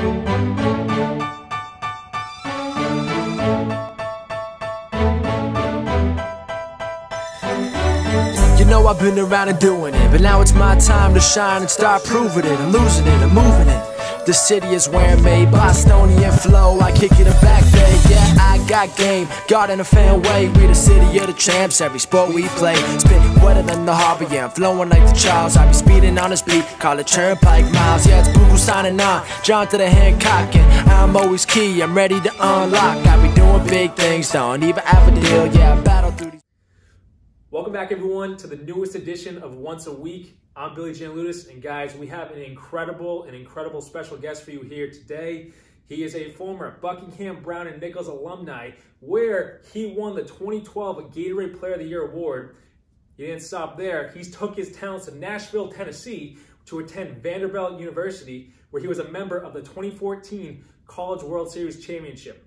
You know I've been around and doing it, but now it's my time to shine and start proving it. I'm losing it, I'm moving it. The city is where I'm made, Bostonian flow, I kick it a back bay. Yeah, I got game, guard in a fan way. We the city of the champs, every sport we play. Spit wetter than the harbor, yeah, I'm flowing like the Charles. I be speeding on this beat, call it turnpike miles. Yeah, it's Boo-Boo signing on, John to the Hancock, and I'm always key, I'm ready to unlock. I be doing big things, don't even have a deal, yeah, I battle through these. Welcome back, everyone, to the newest edition of Once a Week. I'm Billy Giannouloudis, and guys, we have an incredible special guest for you here today. He is a former Buckingham, Brown, and Nichols alumni, where he won the 2012 Gatorade Player of the Year award. He didn't stop there. He took his talents to Nashville, Tennessee, to attend Vanderbilt University, where he was a member of the 2014 College World Series Championship.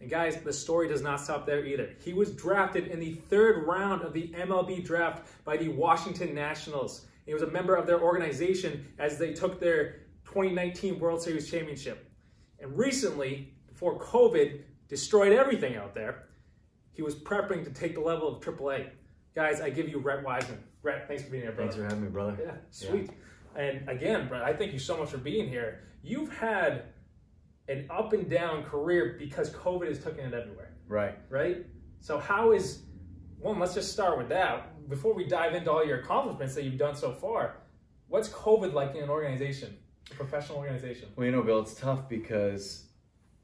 And guys, the story does not stop there either. He was drafted in the third round of the MLB draft by the Washington Nationals. He was a member of their organization as they took their 2019 World Series Championship. And recently, before COVID destroyed everything out there, he was prepping to take the level of AAA. Guys, I give you Rhett Wiseman. Rhett, thanks for being here, brother. Thanks for having me, brother. Yeah, sweet. Yeah. And again, Brett, I thank you so much for being here. You've had an up and down career because COVID is taking it everywhere. Right. Right? So how is, one, let's just start with that. Before we dive into all your accomplishments that you've done so far, what's COVID like in an organization, a professional organization? Well, you know, Bill, it's tough because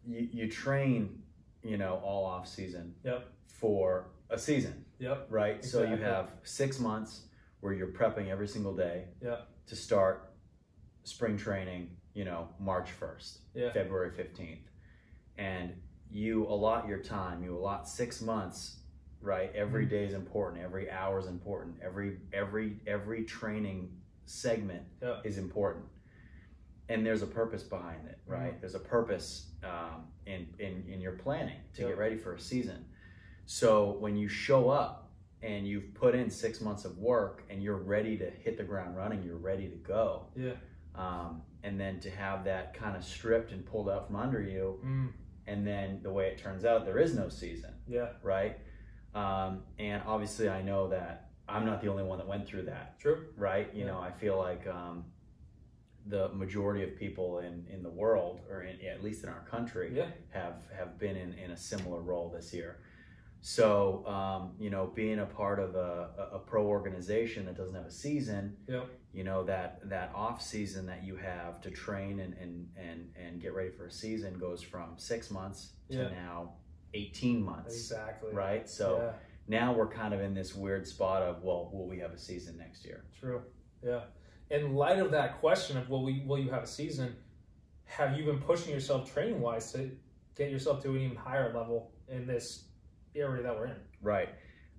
you train, you know, all off season. Yep. For a season. Yep. Right? Exactly. So you have 6 months where you're prepping every single day. Yep. To start spring training, you know, March 1st, yeah. February 15th. And you allot your time, you allot 6 months, right? Every day is important, every hour is important, every training segment, yeah, is important. And there's a purpose behind it, right? Mm-hmm. There's a purpose in your planning to, yeah, get ready for a season. So when you show up and you've put in 6 months of work and you're ready to hit the ground running, you're ready to go. Yeah. And then to have that kind of stripped and pulled out from under you, and then the way it turns out, there is no season. Yeah. Right? And obviously I know that I'm not the only one that went through that. True. Right? You, yeah, know, I feel like the majority of people in the world, or at least in our country, yeah, have been in a similar role this year. So, you know, being a part of a pro organization that doesn't have a season, yep, you know, that off season that you have to train and get ready for a season goes from 6 months to, yeah, now 18 months. Exactly. Right. So, yeah, now we're kind of in this weird spot of, well, will we have a season next year? True. Yeah. In light of that question of, will you have a season? Have you been pushing yourself training wise to get yourself to an even higher level in this area that we're in? Right.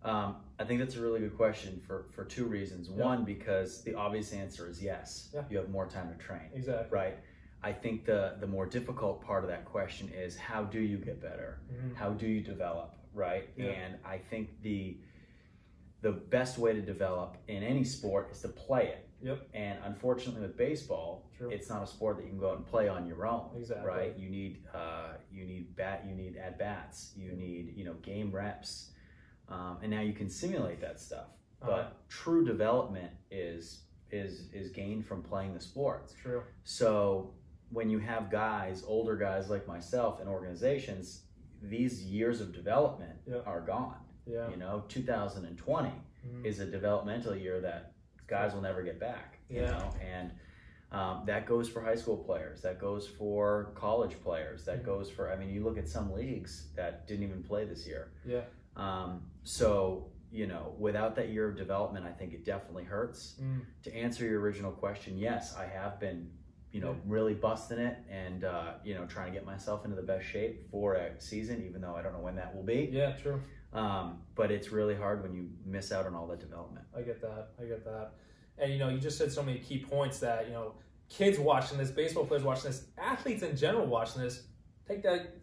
I think that's a really good question for two reasons. Yep. One, because the obvious answer is yes. Yeah. You have more time to train. Exactly. Right. I think the more difficult part of that question is, how do you get better? Mm-hmm. How do you develop? Right. Yeah. And I think the best way to develop in any sport is to play it. Yep. And unfortunately with baseball, true, it's not a sport that you can go out and play on your own. Exactly. Right? You need at-bats, you need, you know, game reps. And now you can simulate that stuff. But true development is gained from playing the sport. It's true. So when you have guys, older guys like myself in organizations, these years of development, yep, are gone. Yeah. You know, 2020 is a developmental year that guys will never get back, you, yeah, know, and that goes for high school players, that goes for college players, that, mm-hmm, goes for, I mean, you look at some leagues that didn't even play this year. Yeah. So, you know, without that year of development, I think it definitely hurts. To answer your original question, yes, I have been, you know, really busting it and, you know, trying to get myself into the best shape for a season, even though I don't know when that will be. Yeah, true. But it's really hard when you miss out on all that development. I get that. I get that. And, you know, you just said so many key points that, you know, kids watching this, baseball players watching this, athletes in general watching this, take it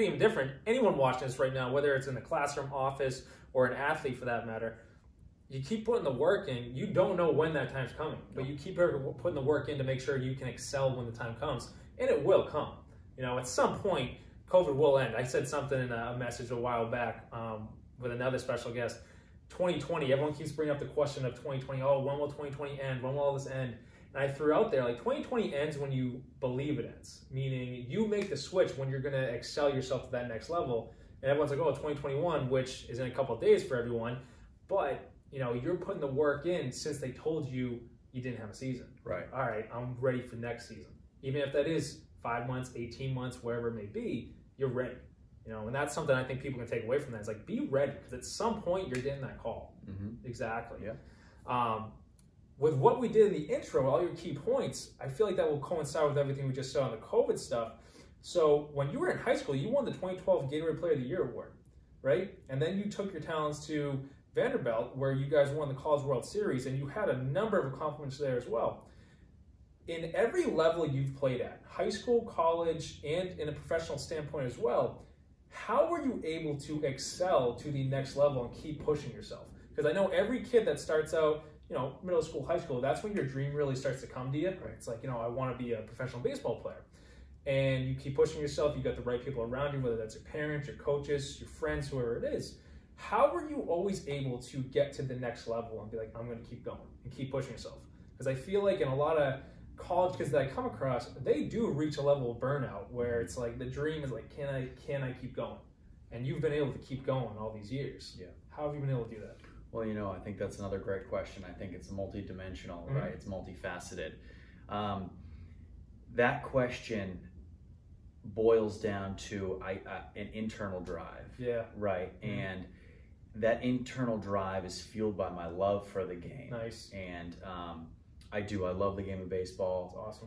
even different. Anyone watching this right now, whether it's in the classroom, office, or an athlete for that matter, you keep putting the work in. You don't know when that time's coming, but you keep putting the work in to make sure you can excel when the time comes. and it will come. You know, at some point, COVID will end. I said something in a message a while back with another special guest. 2020, everyone keeps bringing up the question of 2020. Oh, when will 2020 end? When will all this end? And I threw out there, like, 2020 ends when you believe it ends, meaning you make the switch when you're going to excel yourself to that next level. And everyone's like, oh, 2021, which is in a couple of days for everyone. But, you know, you're putting the work in since they told you you didn't have a season. Right. All right, I'm ready for next season. Even if that is 5 months, 18 months, wherever it may be, you're ready. You know, and that's something I think people can take away from that. It's like, be ready, because at some point you're getting that call. Mm-hmm. Exactly. Yeah. With what we did in the intro, all your key points, I feel like that will coincide with everything we just said on the COVID stuff. So when you were in high school, you won the 2012 Gatorade Player of the Year award, right? And then you took your talents to Vanderbilt, where you guys won the College World Series, and you had a number of accomplishments there as well. In every level you've played at, high school, college, and in a professional standpoint as well, how were you able to excel to the next level and keep pushing yourself? Because I know every kid that starts out, you know, middle school, high school, that's when your dream really starts to come to you. Right? It's like, you know, I want to be a professional baseball player. And you keep pushing yourself, you got the right people around you, whether that's your parents, your coaches, your friends, whoever it is. How were you always able to get to the next level and be like, I'm going to keep going and keep pushing yourself? Because I feel like in a lot of college kids that I come across, they do reach a level of burnout where it's like the dream is like, can I keep going? And you've been able to keep going all these years. Yeah. How have you been able to do that? Well, you know, I think that's another great question. I think it's multidimensional, mm-hmm. right? It's multifaceted. That question boils down to an internal drive. Yeah. Right. Mm-hmm. And that internal drive is fueled by my love for the game. Nice. And I do. I love the game of baseball. That's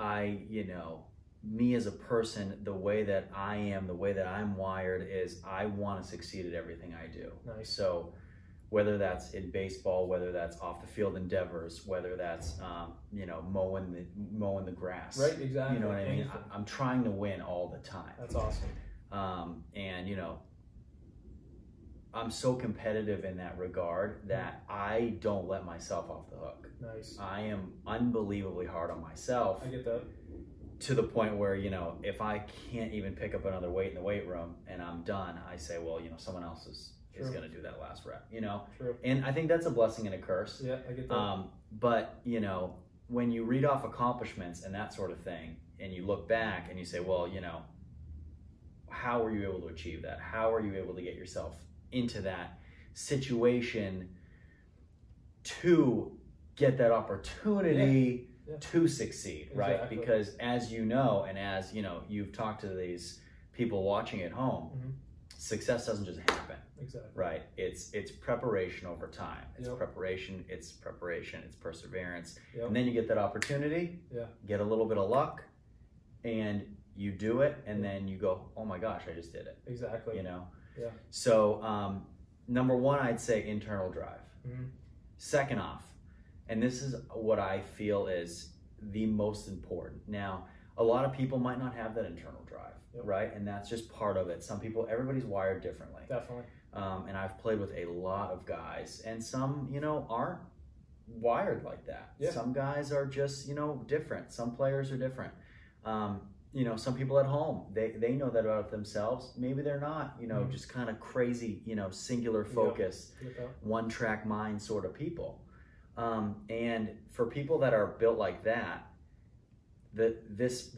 awesome. You know, me as a person, the way that I am, the way that I'm wired is I want to succeed at everything I do. Nice. So whether that's in baseball, whether that's off the field endeavors, whether that's, you know, mowing the grass. Right, exactly. You know what I mean? I'm trying to win all the time. That's awesome. And, you know, I'm so competitive in that regard that I don't let myself off the hook. Nice. I am unbelievably hard on myself. I get that. To the point where, you know, if I can't even pick up another weight in the weight room and I'm done, I say, well, you know, someone else is going to do that last rep, you know? True. And I think that's a blessing and a curse. Yeah, I get that. But, you know, when you read off accomplishments and that sort of thing, and you look back and you say, well, you know, how were you able to achieve that? How are you able to get yourself into that situation to get that opportunity to succeed, exactly. right? Because as you know, and as you know, you've talked to these people watching at home, mm-hmm. success doesn't just happen, exactly. right? It's preparation over time. It's yep. preparation, it's perseverance. Yep. And then you get that opportunity, get a little bit of luck, and you do it, and then you go, oh my gosh, I just did it. Exactly. You know? Yeah. So number one, I'd say internal drive. Mm-hmm. Second off, and this is what I feel is the most important. Now, a lot of people might not have that internal drive, yep. right? And that's just part of it. Some people, everybody's wired differently. Definitely. And I've played with a lot of guys, and some, you know, aren't wired like that. Yeah. Some guys are just, you know, different. Some players are different. You know, some people at home, they know that about themselves. Maybe they're not, you know, mm-hmm. just kind of crazy, you know, singular focus, one track mind sort of people. And for people that are built like that, the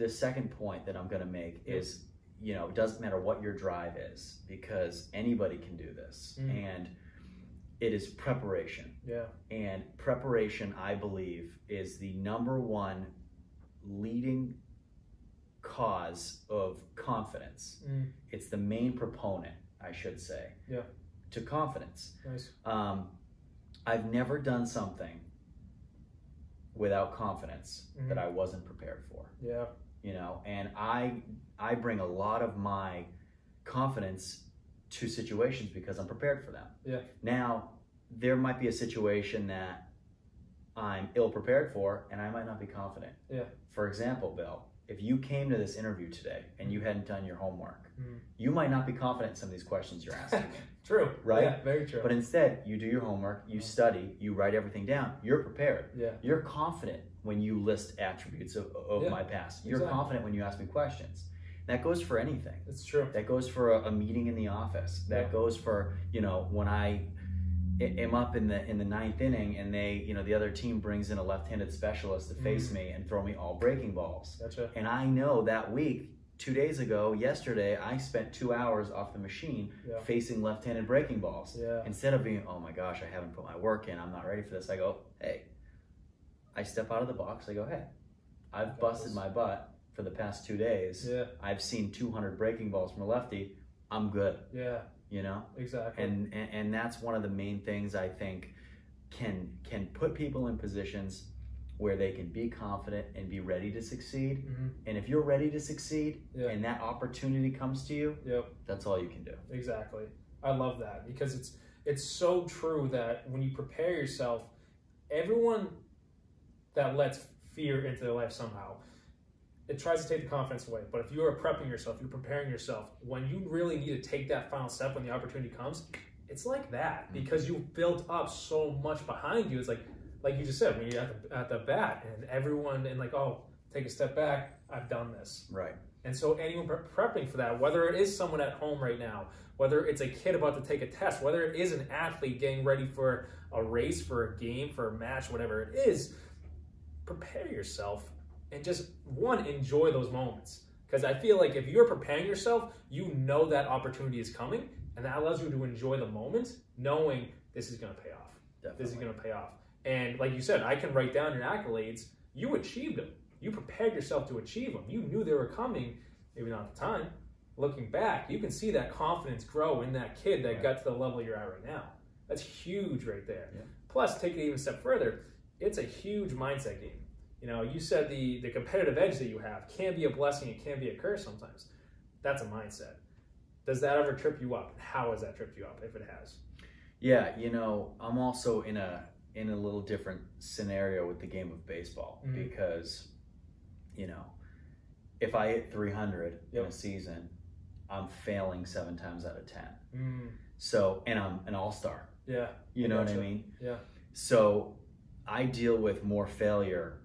second point that I'm going to make is, you know, it doesn't matter what your drive is, because anybody can do this. Mm-hmm. And it is preparation. Yeah. And preparation, I believe, is the number one leading cause of confidence. Mm. It's the main proponent, I should say, to confidence. Nice. I've never done something without confidence that I wasn't prepared for. Yeah. You know, and I bring a lot of my confidence to situations because I'm prepared for them. Yeah. Now, there might be a situation that I'm ill prepared for and I might not be confident. Yeah. For example, Bill, if you came to this interview today and you hadn't done your homework, you might not be confident in some of these questions you're asking. True. Right? Yeah, very true. But instead, you do your homework, you study, you write everything down, you're prepared. Yeah. You're confident when you list attributes of my past. You're confident when you ask me questions. That goes for anything. That's true. That goes for a meeting in the office. That goes for, you know, when I am up in the ninth inning and they, you know, the other team brings in a left-handed specialist to face me and throw me all breaking balls. Gotcha. And I know that week, 2 days ago, yesterday, I spent 2 hours off the machine facing left-handed breaking balls. Yeah. Instead of being, oh my gosh, I haven't put my work in, I'm not ready for this, I go, hey. I step out of the box, I go, hey, I've busted my butt for the past 2 days. Yeah. I've seen 200 breaking balls from a lefty, I'm good. Yeah. You know? Exactly. And that's one of the main things I think can put people in positions where they can be confident and be ready to succeed. Mm-hmm. And if you're ready to succeed and that opportunity comes to you, that's all you can do. Exactly. I love that because it's so true that when you prepare yourself, everyone that lets fear into their life somehow, it tries to take the confidence away. But if you are prepping yourself, you're preparing yourself, when you really need to take that final step when the opportunity comes, it's like that because you've built up so much behind you. It's like you just said, when you're at the bat and everyone, and like, oh, take a step back, I've done this. Right. And so anyone prepping for that, whether it is someone at home right now, whether it's a kid about to take a test, whether it is an athlete getting ready for a race, for a game, for a match, whatever it is, prepare yourself and just, one, enjoy those moments. Because I feel like if you're preparing yourself, you know that opportunity is coming, and that allows you to enjoy the moment, knowing this is going to pay off. Definitely. This is going to pay off. And like you said, I can write down your accolades. You achieved them. You prepared yourself to achieve them. You knew they were coming, maybe not at the time. Looking back, you can see that confidence grow in that kid that got to the level you're at right now. That's huge right there. Yeah. Plus, take it even a step further, it's a huge mindset game. You know, you said the competitive edge that you have can be a blessing, it can be a curse sometimes. That's a mindset. Does that ever trip you up? How has that tripped you up, if it has? Yeah, you know, I'm also in a little different scenario with the game of baseball because, you know, if I hit 300 in a season, I'm failing 7 times out of 10. So, and I'm an all-star. Yeah. You know what I mean? Yeah. So I deal with more failure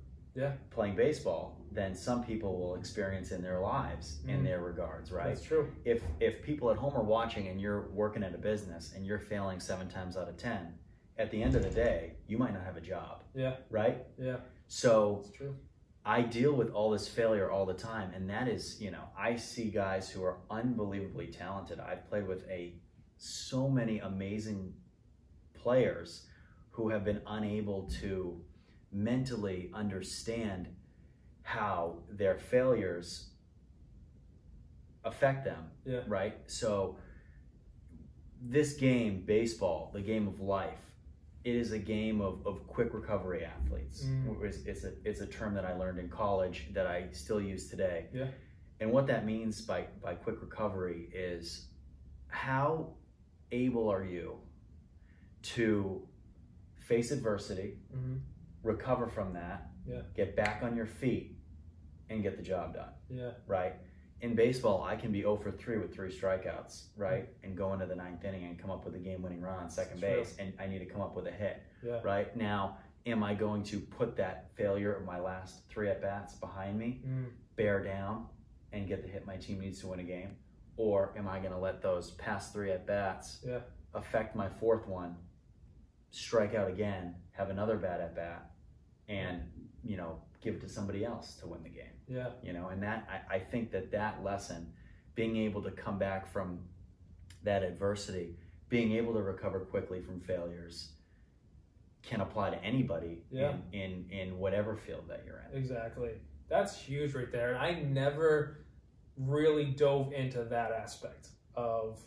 playing baseball than some people will experience in their lives, in their regards, right? That's true. If people at home are watching and you're working at a business and you're failing 7 times out of 10, at the end of the day, you might not have a job. Yeah. Right? Yeah. So that's true. I deal with all this failure all the time. And that is, you know, I see guys who are unbelievably talented. I've played with so many amazing players who have been unable to mentally understand how their failures affect them. Yeah. Right? So this game, baseball, the game of life, it is a game of quick recovery athletes. It's a term that I learned in college that I still use today. Yeah. And what that means by quick recovery is, how able are you to face adversity, recover from that, get back on your feet, and get the job done. Yeah. Right? In baseball, I can be 0 for 3 with 3 strikeouts, right? And go into the ninth inning and come up with a game-winning run on second base, and I need to come up with a hit, right? Now, am I going to put that failure of my last 3 at-bats behind me, bear down, and get the hit my team needs to win a game? Or am I going to let those past 3 at-bats affect my 4th one, strike out again, have another bad at-bat, and, you know, give it to somebody else to win the game? Yeah. You know, and that, I think that lesson, being able to come back from that adversity, being able to recover quickly from failures, can apply to anybody in whatever field that you're in. Exactly. That's huge right there. And I never really dove into that aspect of,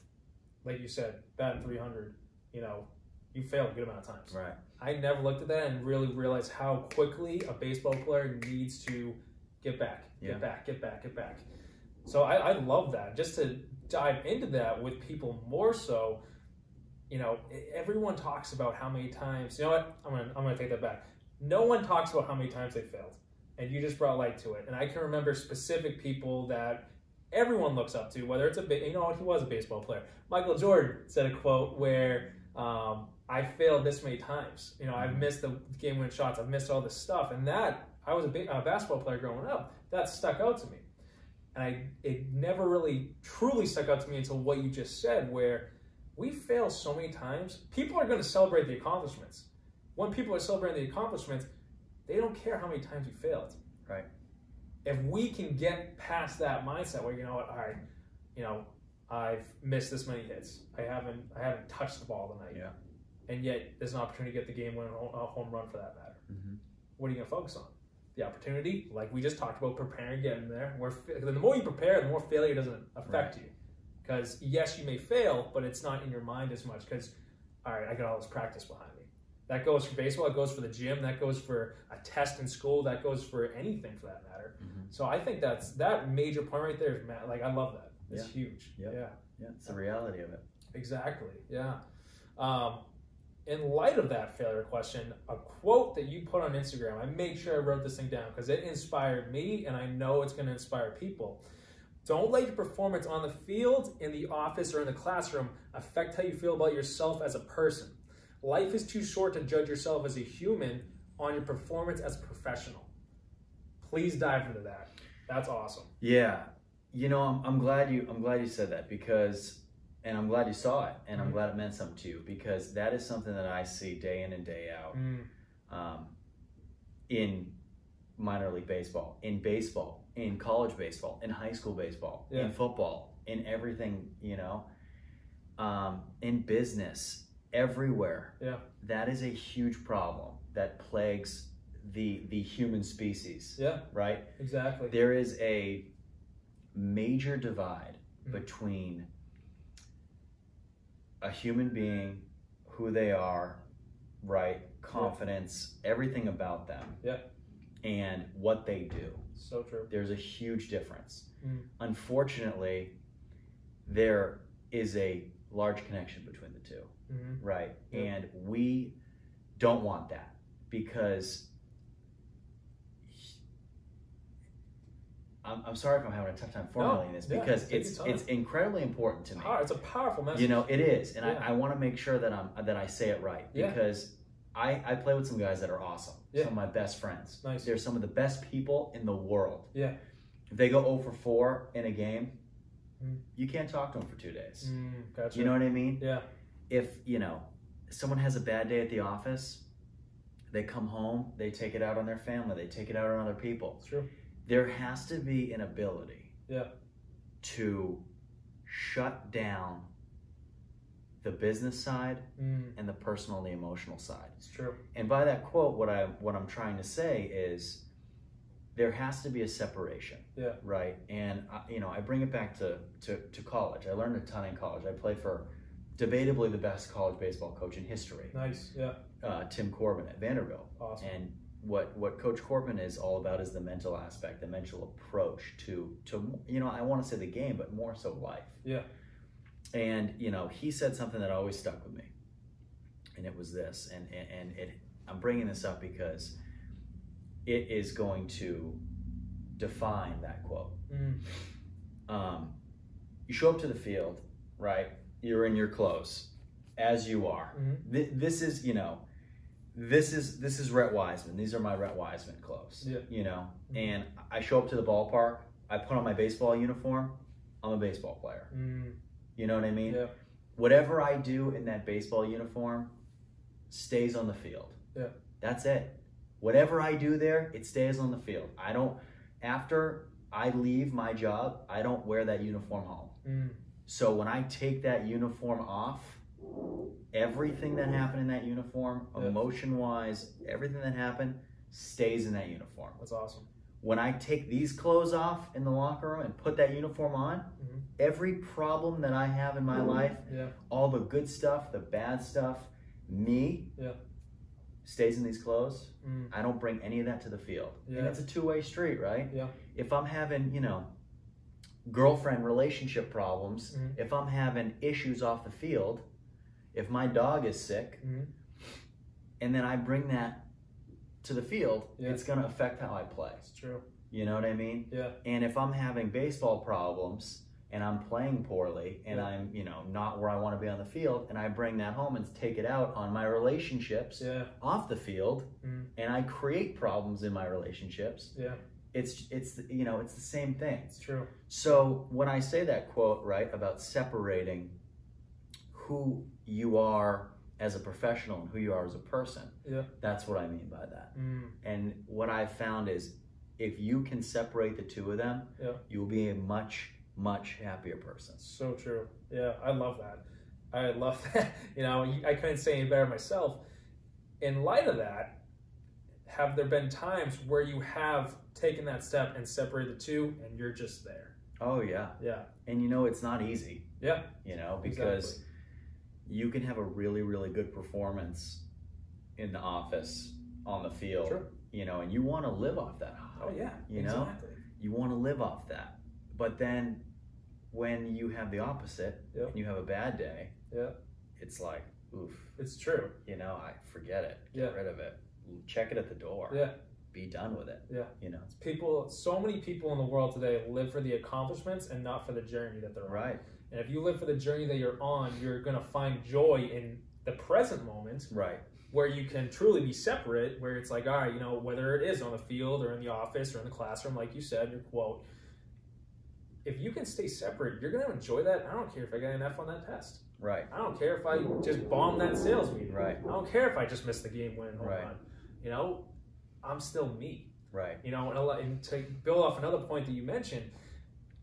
like you said, batting 300, you know, you failed a good amount of times. Right. I never looked at that and really realized how quickly a baseball player needs to get back, get back. So I love that. Just to dive into that with people more so, you know, everyone talks about how many times, you know what, I'm gonna take that back. No one talks about how many times they failed. And you just brought light to it. And I can remember specific people that everyone looks up to, whether it's you know what, he was a baseball player. Michael Jordan said a quote where, I failed this many times. You know, I've missed the game-winning shots. I've missed all this stuff. And that, I was a basketball player growing up. That stuck out to me. And it never really truly stuck out to me until what you just said, where we fail so many times. People are going to celebrate the accomplishments. When people are celebrating the accomplishments, they don't care how many times you failed. Right. If we can get past that mindset where, you know what, all right, you know, I've missed this many hits. I haven't touched the ball tonight. Yeah. And yet there's an opportunity to get the game winning a home run for that matter. Mm-hmm. What are you going to focus on? The opportunity, like we just talked about, preparing, getting there. The more you prepare, the more failure doesn't affect you. Because yes, you may fail, but it's not in your mind as much because, all right, I got all this practice behind me. That goes for baseball, it goes for the gym, that goes for a test in school, that goes for anything for that matter. Mm-hmm. So I think that major point right there is, like, I love that. It's huge. Yep. Yeah. Yeah. It's the reality of it. Exactly. Yeah. In light of that failure question, a quote that you put on Instagram, I made sure I wrote this thing down because it inspired me and I know it's going to inspire people. Don't let your performance on the field, in the office, or in the classroom affect how you feel about yourself as a person. Life is too short to judge yourself as a human on your performance as a professional. Please dive into that. That's awesome. Yeah. You know, I'm glad you said that because, and I'm glad you saw it, and I'm glad it meant something to you, because that is something that I see day in and day out in minor league baseball, in college baseball, in high school baseball, in football, in everything, you know, in business, everywhere. Yeah. That is a huge problem that plagues the human species. Yeah. Right? Exactly. There is a major divide between a human being, who they are, right, confidence, everything about them, and what they do. So true. There's a huge difference. Unfortunately, there is a large connection between the two, right? And we don't want that because I'm sorry if I'm having a tough time formulating this because it's incredibly important to me. It's a powerful message. You know, it is. And I want to make sure that I say it right because I play with some guys that are awesome. Yeah. Some of my best friends. Nice. They're some of the best people in the world. Yeah. If they go 0 for 4 in a game, you can't talk to them for 2 days. Gotcha. You know what I mean? Yeah. If, you know, someone has a bad day at the office, they come home, they take it out on their family, they take it out on other people. It's true. There has to be an ability to shut down the business side and the personal and the emotional side. It's true. And by that quote, what I'm trying to say is there has to be a separation. Yeah. Right. And I bring it back to college. I learned a ton in college. I played for debatably the best college baseball coach in history. Nice. Yeah. Tim Corbin at Vanderbilt. Awesome. And what Coach Corbin is all about is the mental aspect, the mental approach to I want to say the game, but more so life. Yeah. And, you know, he said something that always stuck with me, and it was this, and I'm bringing this up because it is going to define that quote. You show up to the field, right? You're in your clothes, as you are. This is, you know, This is Rhett Wiseman. These are my Rhett Wiseman clothes, you know? And I show up to the ballpark, I put on my baseball uniform, I'm a baseball player. You know what I mean? Yeah. Whatever I do in that baseball uniform stays on the field. Yeah. That's it. Whatever I do there, it stays on the field. After I leave my job, I don't wear that uniform home. So when I take that uniform off, everything that happened in that uniform, emotion-wise, everything that happened stays in that uniform. That's awesome. When I take these clothes off in the locker room and put that uniform on, every problem that I have in my life, all the good stuff, the bad stuff, me, stays in these clothes. I don't bring any of that to the field. And it's a two-way street, right? Yeah. If I'm having, girlfriend relationship problems, if I'm having issues off the field, if my dog is sick, and then I bring that to the field, it's going to affect how I play. It's true. You know what I mean? Yeah. And if I'm having baseball problems and I'm playing poorly and I'm, you know, not where I want to be on the field, and I bring that home and take it out on my relationships off the field, and I create problems in my relationships. Yeah. It's you know, it's the same thing. It's true. So when I say that quote, right, about separating who you are as a professional and who you are as a person, that's what I mean by that. And what I've found is if you can separate the two of them, you'll be a much, much happier person. So true. Yeah, I love that. I love that. You know, I couldn't say any better myself. In light of that, have there been times where you have taken that step and separated the two and you're just there? Oh, yeah. Yeah. And, you know, it's not easy. Yeah. You know, because exactly. you can have a really, really good performance in the office, on the field, sure. you know, and you want to live off that. Oh, yeah. You know, you want to live off that. But then when you have the opposite and you have a bad day, it's like, oof. It's true. You know, I forget it. Get rid of it. Check it at the door. Yeah. Be done with it. Yeah. You know, people, so many people in the world today live for the accomplishments and not for the journey that they're on. Right. And if you live for the journey that you're on, you're going to find joy in the present moment. Right. Where you can truly be separate, where it's like, all right, you know, whether it is on the field or in the office or in the classroom, like you said, your quote, if you can stay separate, you're going to enjoy that. I don't care if I got an F on that test. Right. I don't care if I just bombed that sales meeting. Right. I don't care if I just missed the game winning home run. You know, I'm still me. Right. You know, and to build off another point that you mentioned,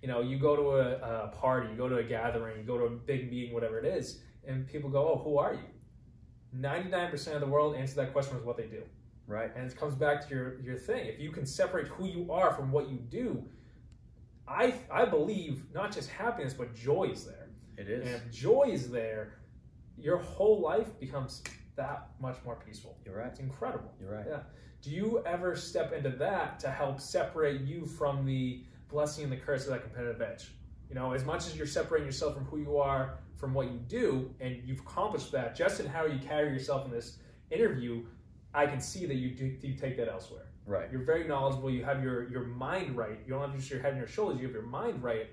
you know, you go to a party, you go to a gathering, you go to a big meeting, whatever it is, and people go, oh, who are you? 99% of the world answer that question with what they do. Right. And it comes back to your thing. If you can separate who you are from what you do, I believe not just happiness, but joy is there. It is. And if joy is there, your whole life becomes that much more peaceful. You're right. It's incredible. You're right. Yeah. Do you ever step into that to help separate you from the blessing and the curse of that competitive edge? You know, as much as you're separating yourself from who you are, from what you do, and you've accomplished that, just in how you carry yourself in this interview, I can see that you take that elsewhere. Right. You're very knowledgeable. You have your mind right. You don't have just your head and your shoulders. You have your mind right.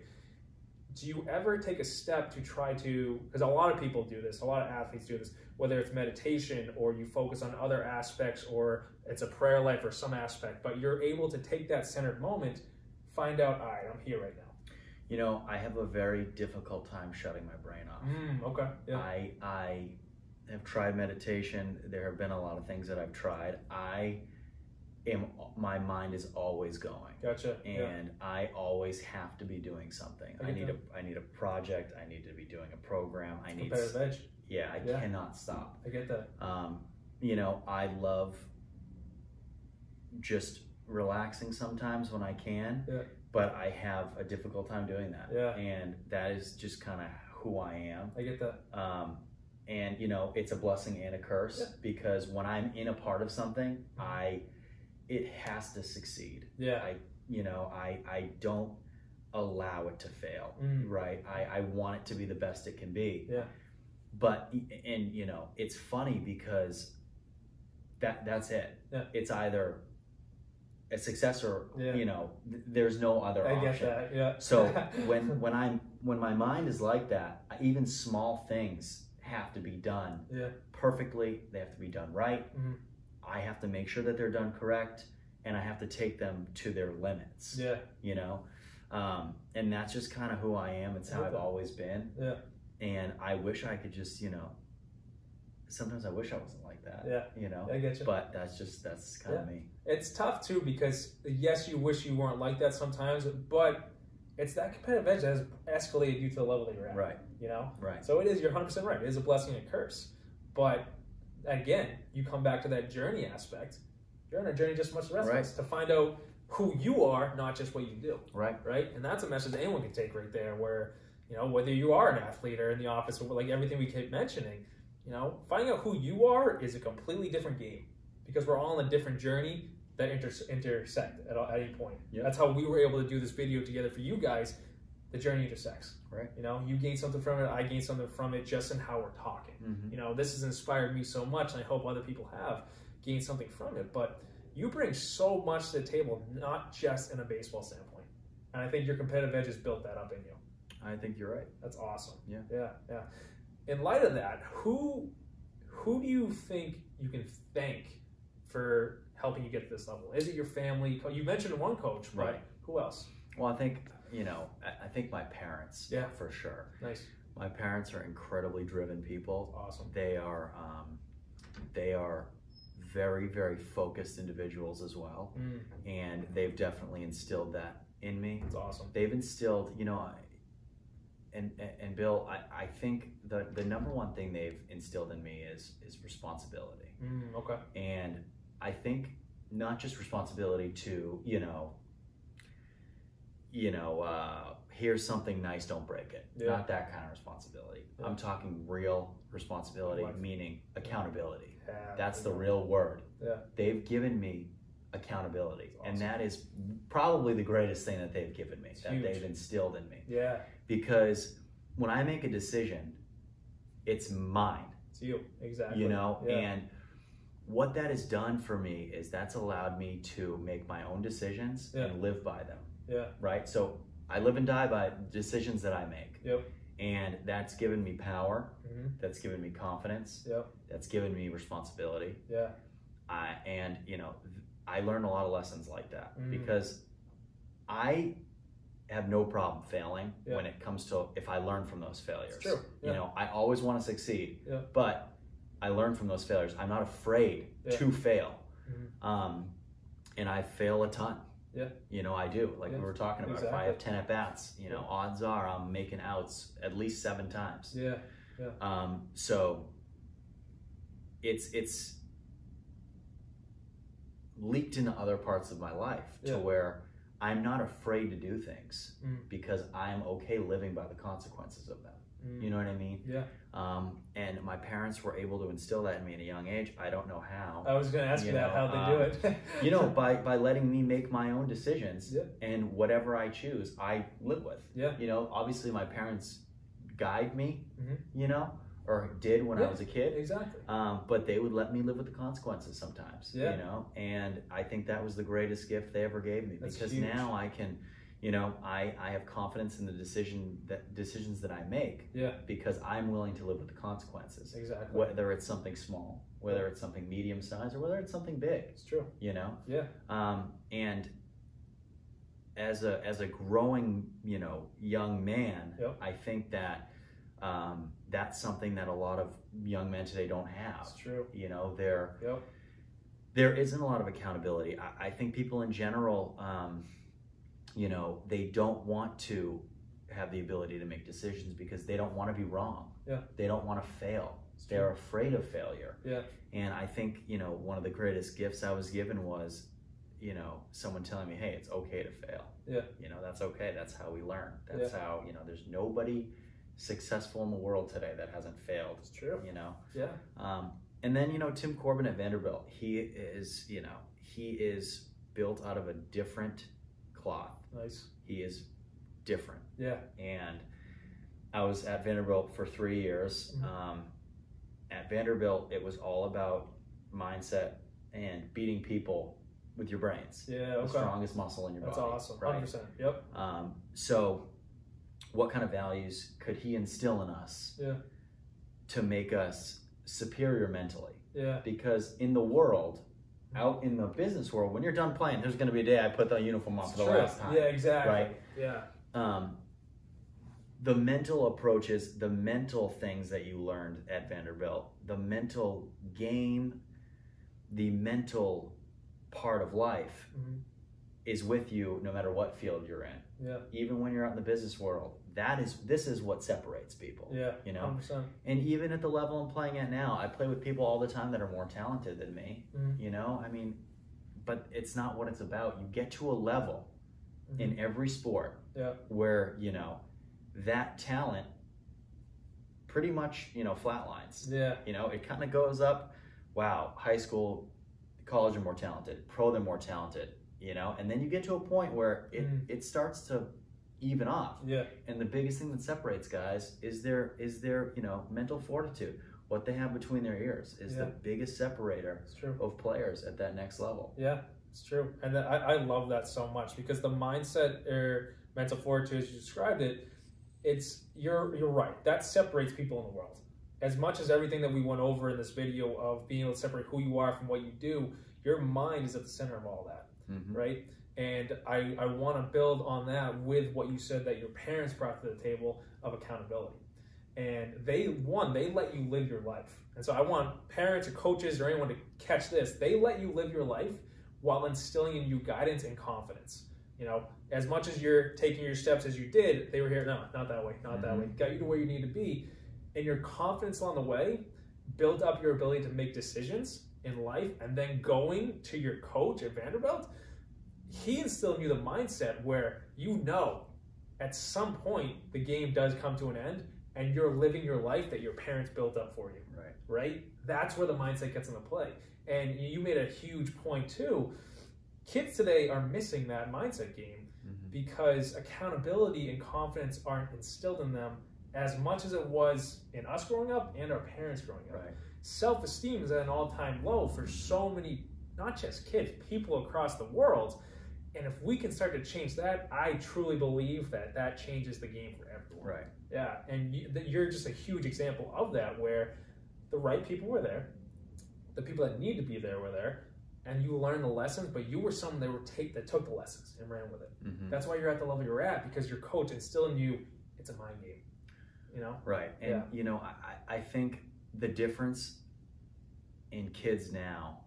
Do you ever take a step to try to, because a lot of people do this, a lot of athletes do this, whether it's meditation or you focus on other aspects or it's a prayer life or some aspect, but you're able to take that centered moment, find out, all right, I'm here right now. You know, I have a very difficult time shutting my brain off. Okay. Yeah. I have tried meditation. There have been a lot of things that I've tried. My mind is always going. Gotcha. And I always have to be doing something. I need a project. I need to be doing a program. I need competitive edge. Yeah, I cannot stop. I get that. You know, I love just relaxing sometimes when I can. Yeah. But I have a difficult time doing that. Yeah. And that is just kind of who I am. I get that. And you know, it's a blessing and a curse because when I'm in a part of something, it has to succeed. Yeah. I don't allow it to fail. Right. I want it to be the best it can be. Yeah. But, and you know, it's funny because that's it. Yeah. It's either a success or, you know, there's no other option. I get that. Yeah. So when my mind is like that, even small things have to be done perfectly. They have to be done right. I have to make sure that they're done correct, and I have to take them to their limits. Yeah. You know? And that's just kind of who I am. It's how I've always been. Yeah. And I wish I could just, you know, sometimes I wish I wasn't like that. Yeah. You know? I get you. But that's kind of me. It's tough too, because yes, you wish you weren't like that sometimes, but it's that competitive edge that has escalated you to the level that you're at. Right. You know? Right. So it is, you're 100% right. It is a blessing and a curse. But again, you come back to that journey aspect. You're on a journey just as much as the rest of us to find out who you are, not just what you do. Right. Right. And that's a message that anyone can take right there, where, you know, whether you are an athlete or in the office or like everything we keep mentioning, you know, finding out who you are is a completely different game, because we're all on a different journey that intersect at any point. Yep. That's how we were able to do this video together for you guys. The journey intersects. Right. You know, you gain something from it, I gain something from it, just in how we're talking. You know, this has inspired me so much, and I hope other people have gained something from it. But you bring so much to the table, not just in a baseball standpoint. And I think your competitive edge has built that up in you. I think you're right. That's awesome. Yeah. Yeah. Yeah. In light of that, who do you think you can thank for helping you get to this level? Is it your family? You mentioned one coach, but right. Who else? Well, I think, you know, I think my parents, yeah, for sure. Nice. My parents are incredibly driven people. Awesome. They are very, very focused individuals as well. Mm. And they've definitely instilled that in me. That's awesome. They've instilled, you know, and Bill, I think the number one thing they've instilled in me is responsibility. Mm, okay. And I think not just responsibility to, here's something nice, don't break it. Yeah. Not that kind of responsibility. Yeah. I'm talking real responsibility, meaning accountability. Yeah. That's the real word. Yeah. They've given me accountability. Awesome. And that is probably the greatest thing that they've given me, that they've instilled in me. Yeah. Because when I make a decision, it's mine. It's you, exactly. You know, yeah. And what that has done for me is that's allowed me to make my own decisions, yeah, and live by them. Yeah. Right? So I live and die by decisions that I make. Yep. And that's given me power. Mm-hmm. That's given me confidence. Yep. That's given me responsibility. Yeah. And you know, I learned a lot of lessons like that, mm, because I have no problem failing, yeah, when it comes to, if I learn from those failures. It's true. Yeah. You know, I always want to succeed, yeah, but I learn from those failures. I'm not afraid, yeah, to fail. Mm-hmm. And I fail a ton. Yeah. You know, I do. Like, yeah, we were talking about, exactly, if I have 10 at-bats, you know, yeah, odds are I'm making outs at least 7 times. Yeah. Yeah. So it's leaked into other parts of my life, yeah, to where I'm not afraid to do things, mm, because I'm okay living by the consequences of them. Mm. You know what I mean? Yeah. And my parents were able to instill that in me at a young age. I don't know how. I was going to ask you that, how they do it. You know, by letting me make my own decisions, yeah, and whatever I choose, I live with. Yeah. You know, obviously my parents guide me, mm-hmm, you know, or did when, yeah, I was a kid. Exactly. But they would let me live with the consequences sometimes, yeah, you know, and I think that was the greatest gift they ever gave me. That's because huge. Now I can, you know, I have confidence in the decisions that I make, yeah, because I'm willing to live with the consequences. Exactly. Whether it's something small, whether it's something medium sized, or whether it's something big. It's true. You know? Yeah. And as a growing, you know, young man, yep, I think that that's something that a lot of young men today don't have. It's true. You know, yep, there isn't a lot of accountability. I think people in general, you know, they don't want to have the ability to make decisions because they don't want to be wrong. Yeah. They don't want to fail. They're afraid of failure. Yeah. And I think, you know, one of the greatest gifts I was given was, you know, someone telling me, hey, it's okay to fail. Yeah. You know, that's okay. That's how we learn. That's, yeah, how, you know, there's nobody successful in the world today that hasn't failed. It's true. You know? Yeah. And then, you know, Tim Corbin at Vanderbilt, he is built out of a different cloth. Nice. He is different. Yeah. And I was at Vanderbilt for 3 years. Mm-hmm. At Vanderbilt, it was all about mindset and beating people with your brains. Yeah. Okay. The strongest muscle in your body. That's awesome. Right? 100%. Yep. So what kind of values could he instill in us, yeah, to make us superior mentally? Yeah. Because in the world, out in the business world, when you're done playing, there's going to be a day I put the uniform on for the last time. Yeah, exactly. Right? Yeah. The mental approaches, the mental things that you learned at Vanderbilt, the mental game, the mental part of life, mm-hmm, is with you no matter what field you're in. Yeah. Even when you're out in the business world, this is what separates people. Yeah. You know? 100%. And even at the level I'm playing at now, I play with people all the time that are more talented than me. Mm-hmm. You know? I mean, but it's not what it's about. You get to a level, mm-hmm, in every sport, yeah, where, you know, that talent pretty much, you know, flatlines. Yeah. You know, it kind of goes up, wow, high school, college are more talented, pro they're more talented. You know, and then you get to a point where it starts to even off. Yeah. And the biggest thing that separates guys is their you know, mental fortitude. What they have between their ears is, yeah, the biggest separator of players at that next level. Yeah, it's true. And that, I love that so much because the mindset or mental fortitude, as you described it, it's you're right. That separates people in the world. As much as everything that we went over in this video of being able to separate who you are from what you do, your mind is at the center of all that, mm-hmm. right? And I want to build on that with what you said that your parents brought to the table of accountability. And they let you live your life. And so I want parents or coaches or anyone to catch this. They let you live your life while instilling in you guidance and confidence. You know, as much as you're taking your steps as you did, they were here, no, not that way, not mm-hmm. that way. Got you to where you need to be. And your confidence along the way built up your ability to make decisions in life. And then going to your coach at Vanderbilt, he instilled in you the mindset where you know at some point the game does come to an end and you're living your life that your parents built up for you. Right. Right? That's where the mindset gets into play. And you made a huge point too. Kids today are missing that mindset game mm-hmm. because accountability and confidence aren't instilled in them as much as it was in us growing up and our parents growing up. Right. Self-esteem is at an all-time low for so many, not just kids, people across the world. And if we can start to change that, I truly believe that that changes the game for everyone. Right. Yeah, and you're just a huge example of that, where the right people were there, the people that need to be there were there, and you learned the lessons, but you were someone that took the lessons and ran with it. Mm-hmm. That's why you're at the level you're at, because your coach instilled in you, it's a mind game. You know? Right, and yeah. you know, I think the difference in kids now,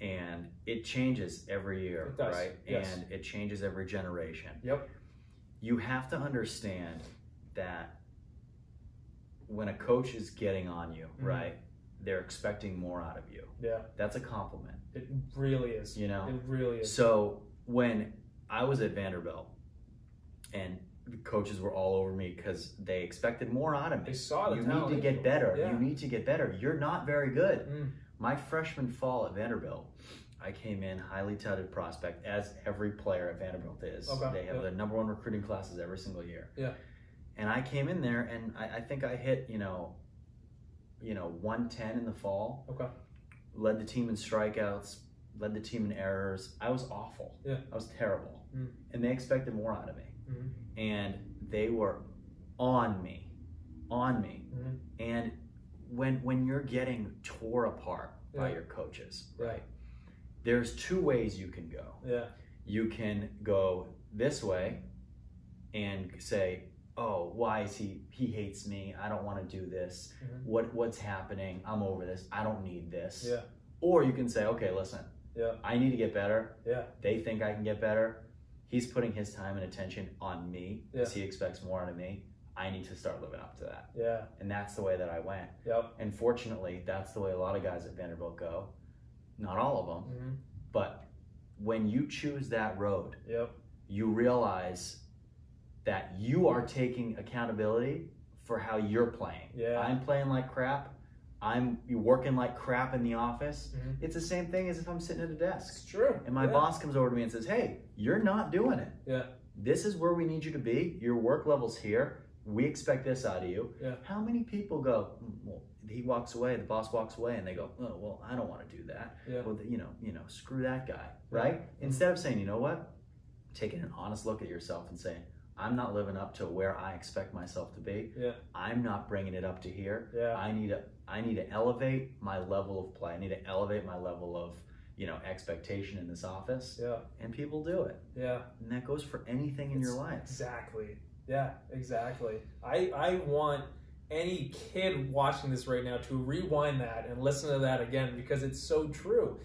and it changes every year, it does. Right? Yes. And it changes every generation. Yep. You have to understand that when a coach is getting on you, mm-hmm. right, they're expecting more out of you. Yeah. That's a compliment. It really is. You know? It really is. So when I was at Vanderbilt, and the coaches were all over me because they expected more out of me. They saw the talent. You need to get better. Yeah. You need to get better. You're not very good. Mm. My freshman fall at Vanderbilt, I came in highly touted prospect, as every player at Vanderbilt is. Okay. They have yeah. their #1 recruiting classes every single year. Yeah. And I came in there, and I think I hit, you know, 110 in the fall. Okay. Led the team in strikeouts, led the team in errors. I was awful. Yeah. I was terrible. Mm. And they expected more out of me. Mm-hmm. And they were on me. Mm-hmm. And when you're getting torn apart yeah. by your coaches, yeah. right? There's two ways you can go. Yeah. You can go this way and say, "Oh, why is he hates me? I don't want to do this. Mm-hmm. What's happening? I'm over this. I don't need this." Yeah. Or you can say, "Okay, listen. Yeah. I need to get better. Yeah. They think I can get better. He's putting his time and attention on me because yeah. he expects more out of me. I need to start living up to that." Yeah. And that's the way that I went. Yep. And fortunately, that's the way a lot of guys at Vanderbilt go. Not all of them, mm-hmm. but when you choose that road, yep. you realize that you are taking accountability for how you're playing. Yeah. I'm playing like crap. I'm working like crap in the office. Mm-hmm. It's the same thing as if I'm sitting at a desk. It's true. And my yeah. boss comes over to me and says, "Hey, you're not doing it. Yeah. This is where we need you to be. Your work level's here. We expect this out of you." Yeah. How many people go, "Well, he walks away, the boss walks away," and they go, "Oh, well, I don't want to do that. Yeah. Well, you know, screw that guy," right? Mm-hmm. Instead of saying, "You know what?" Taking an honest look at yourself and saying, "I'm not living up to where I expect myself to be. Yeah. I'm not bringing it up to here. Yeah. I need to elevate my level of play. I need to elevate my level of, you know, expectation in this office." Yeah. And people do it. Yeah. And that goes for anything in your life. Exactly. Yeah, exactly. I want any kid watching this right now to rewind that and listen to that again, because it's so true.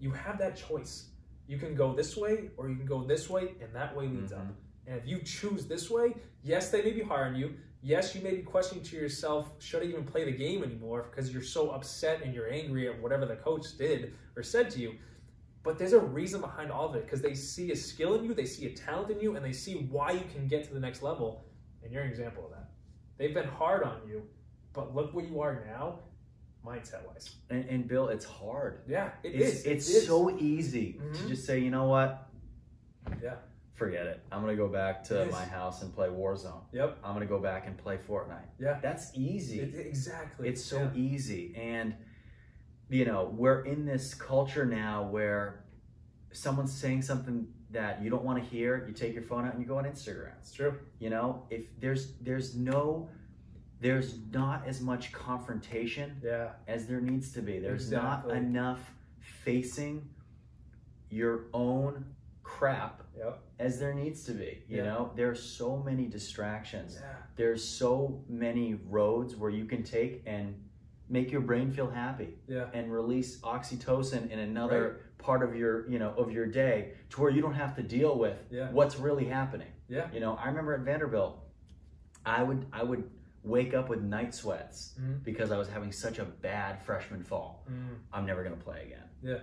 You have that choice. You can go this way or you can go this way, and that way leads mm-hmm. up. And if you choose this way, yes, they may be hiring you. Yes, you may be questioning to yourself, should I even play the game anymore, because you're so upset and you're angry at whatever the coach did or said to you. But there's a reason behind all of it, because they see a skill in you, they see a talent in you, and they see why you can get to the next level. And you're an example of that. They've been hard on you, but look where you are now, mindset-wise. And Bill, it's hard. Yeah, it is. It's so easy mm-hmm. to just say, "You know what? Yeah. Forget it. I'm going to go back to my house and play Warzone. Yep. I'm going to go back and play Fortnite." Yeah. That's easy. Exactly. It's so yeah. easy. And, you know, we're in this culture now where someone's saying something that you don't want to hear, you take your phone out and you go on Instagram. It's true. You know, if there's not as much confrontation as there needs to be. There's not enough facing your own crap as there needs to be. You know, there are so many distractions. There's so many roads where you can take and make your brain feel happy and release oxytocin in another part of your, you know, of your day, to where you don't have to deal with what's really happening. You know, I remember at Vanderbilt, I would wake up with night sweats because I was having such a bad freshman fall. I'm never gonna play again.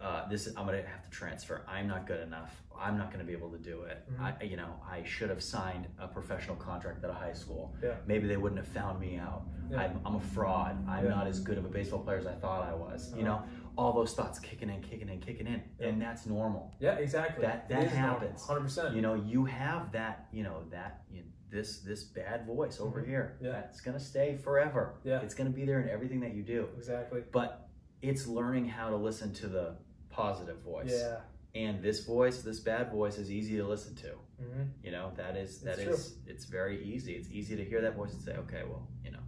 I'm gonna have to transfer. I'm not good enough. I'm not gonna be able to do it. You know, I should have signed a professional contract at a high school. Maybe they wouldn't have found me out. I'm a fraud. I'm not as good of a baseball player as I thought I was. You know, all those thoughts kicking in, and that's normal. Exactly. That happens. 100%. You know, you have that. You know that. This bad voice over here. That's gonna stay forever. It's gonna be there in everything that you do. Exactly. But it's learning how to listen to the positive voice. And this voice, this bad voice, is easy to listen to. You know, it's very easy. It's easy to hear that voice and say, okay, well, you know,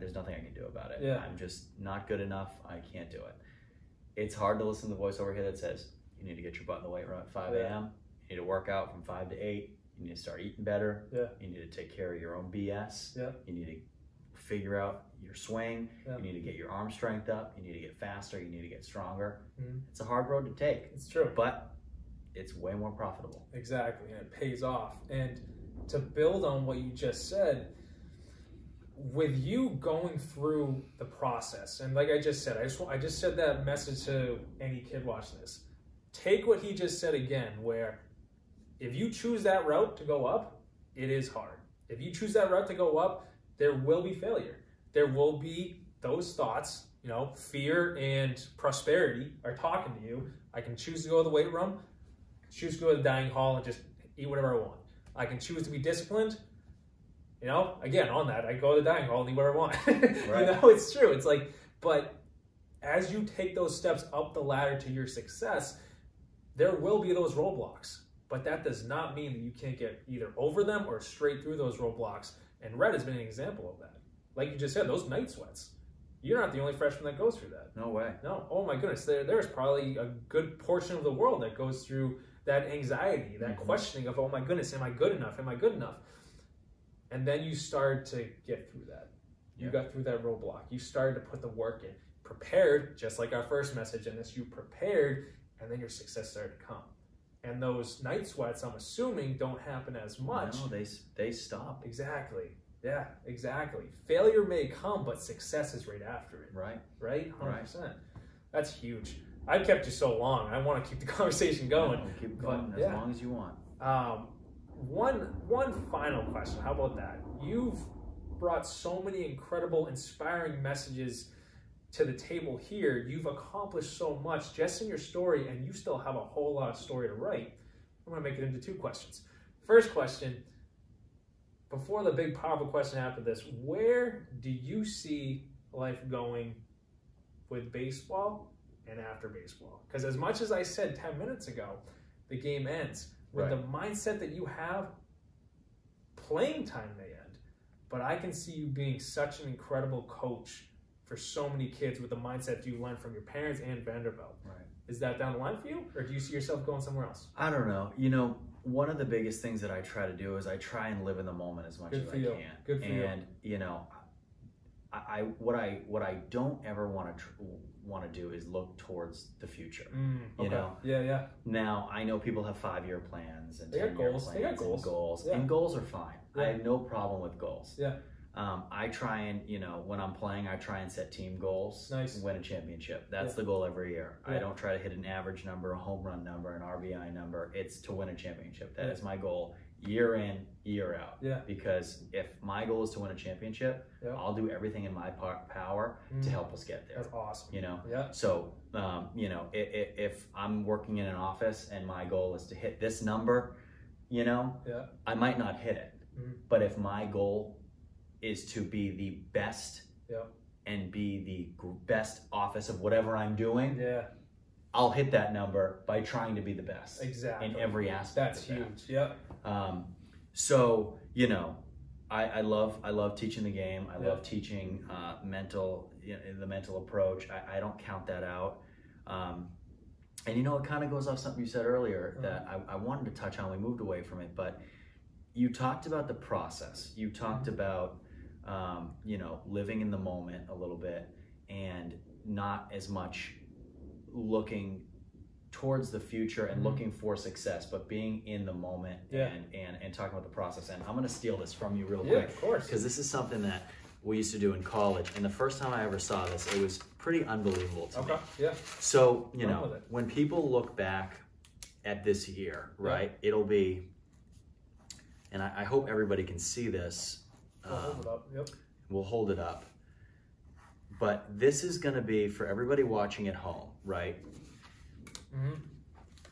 there's nothing I can do about it. I'm just not good enough. I can't do it. It's hard to listen to the voice over here that says, you need to get your butt in the weight room at 5 a.m. You need to work out from 5 to 8. You need to start eating better. You need to take care of your own BS. You need to figure out your swing. You need to get your arm strength up. You need to get faster. You need to get stronger. It's a hard road to take. It's true. But it's way more profitable. Exactly. And it pays off. And to build on what you just said, with you going through the process, and like I just said, I just said that message to any kid watching this. Take what he just said again, where if you choose that route to go up, it is hard. If you choose that route to go up, there will be failure. There will be those thoughts, you know, fear and prosperity are talking to you. I can choose to go to the weight room, choose to go to the dining hall and just eat whatever I want. I can choose to be disciplined. You know, again, on that, I go to the dining hall and eat whatever I want. You know, it's true. It's like, but as you take those steps up the ladder to your success, there will be those roadblocks. But that does not mean that you can't get either over them or straight through those roadblocks. And Rhett has been an example of that. Like you just said, those night sweats. You're not the only freshman that goes through that. No way. No. Oh my goodness. There's probably a good portion of the world that goes through that anxiety, that questioning of, oh my goodness, am I good enough? Am I good enough? And then you started to get through that. You got through that roadblock. You started to put the work in. Prepared, just like our first message in this, you prepared, and then your success started to come. And those night sweats, I'm assuming, don't happen as much. No, they stop. Exactly. Yeah, exactly. Failure may come, but success is right after it. Right. Right? 100%. Right. That's huge. I've kept you so long. I want to keep the conversation going. No, keep going as long as you want. One final question. How about that? You've brought so many incredible, inspiring messages to the table here. You've accomplished so much just in your story, and you still have a whole lot of story to write. I'm going to make it into two questions. First question, before the big powerful question after this, where do you see life going with baseball and after baseball? Because as much as I said 10 minutes ago, the game ends. With the mindset that you have, playing time may end. But I can see you being such an incredible coach for so many kids with the mindset you learned from your parents and Vanderbilt. Right. Is that down the line for you? Or do you see yourself going somewhere else? I don't know. You know, one of the biggest things that I try to do is I try and live in the moment as much as I can. Good for you. And, you know, what I don't ever want to do is look towards the future. You know? Now, I know people have 5-year plans and 10-year plans. They got goals. And goals are fine. I have no problem with goals. I try and, you know, when I'm playing, I try and set team goals. Nice. Win a championship. That's the goal every year. I don't try to hit an average number, a home run number, an RBI number. It's to win a championship. That is my goal year in, year out. Because if my goal is to win a championship, I'll do everything in my power to help us get there. That's awesome. You know? So, you know, if I'm working in an office and my goal is to hit this number, you know, I might not hit it. But if my goal is to be the best and be the best office of whatever I'm doing, I'll hit that number by trying to be the best. Exactly. In every aspect. That's huge. Yep. So, you know, I love teaching the game. I love teaching the mental approach. I don't count that out. And you know, it kind of goes off something you said earlier that I wanted to touch on. We moved away from it, but you talked about the process. You talked about, you know, living in the moment a little bit and not as much looking towards the future and looking for success, but being in the moment and talking about the process. And I'm going to steal this from you real quick, of course, because this is something that we used to do in college. And the first time I ever saw this, it was pretty unbelievable to me. Yeah. So, you know, when people look back at this year, right, it'll be, and I hope everybody can see this. Hold it up. Yep. We'll hold it up. But this is going to be for everybody watching at home, right?